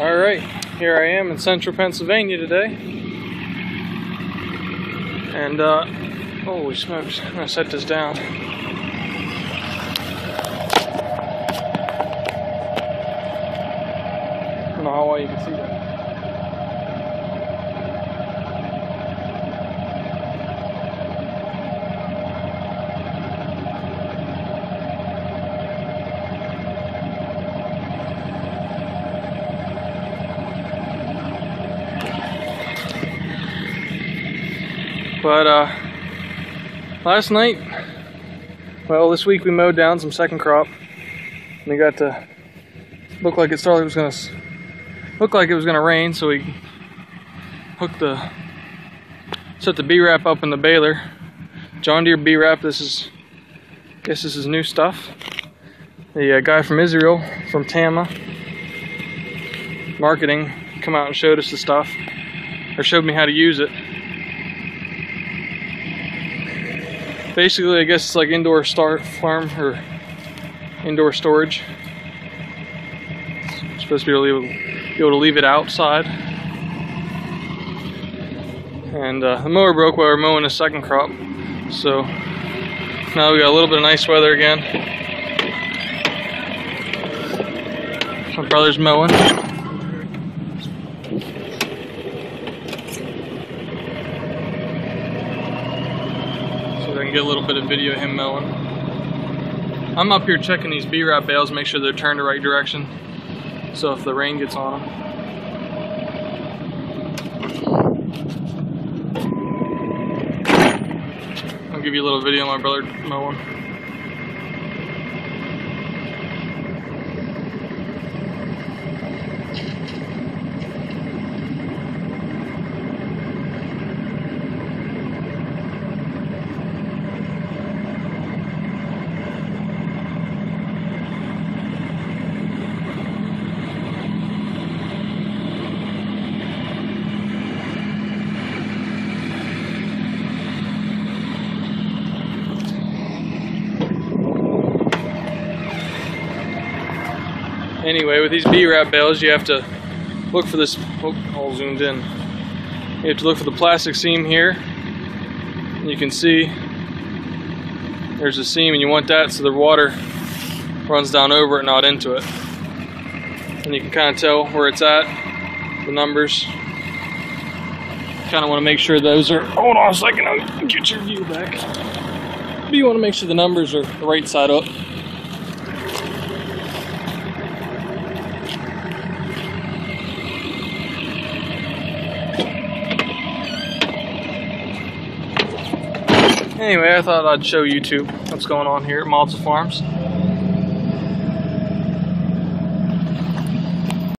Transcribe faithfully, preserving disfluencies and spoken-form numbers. All right, here I am in central Pennsylvania today. And, uh, holy smokes, I'm gonna set this down. I don't know how well you can see that. But uh, last night, well, this week we mowed down some second crop, and we got to look like it started. It was gonna look like it was gonna rain, so we hooked the set the B-Wrap up in the baler. John Deere B-Wrap. This is, I guess this is new stuff. The uh, guy from Israel, from Tama Marketing, come out and showed us the stuff, or showed me how to use it. Basically, I guess it's like indoor star farm or indoor storage. It's supposed to be able to leave, be able to leave it outside. And uh, the mower broke while we were mowing the second crop, so now we got a little bit of nice weather again. My brother's mowing. Get a little bit of video of him mowing. I'm up here checking these B-Wrap bales, make sure they're turned the right direction, so if the rain gets on them. I'll give you a little video of my brother mowing. Anyway, with these B-Wrap bales, you have to look for this, oh, all zoomed in. You have to look for the plastic seam here. You can see there's a seam, and you want that so the water runs down over it, not into it. And you can kind of tell where it's at, the numbers. Kind of want to make sure those are, hold on a second, I'll get your view back. But you want to make sure the numbers are the right side up. Anyway, I thought I'd show YouTube what's going on here at Maltz Farms.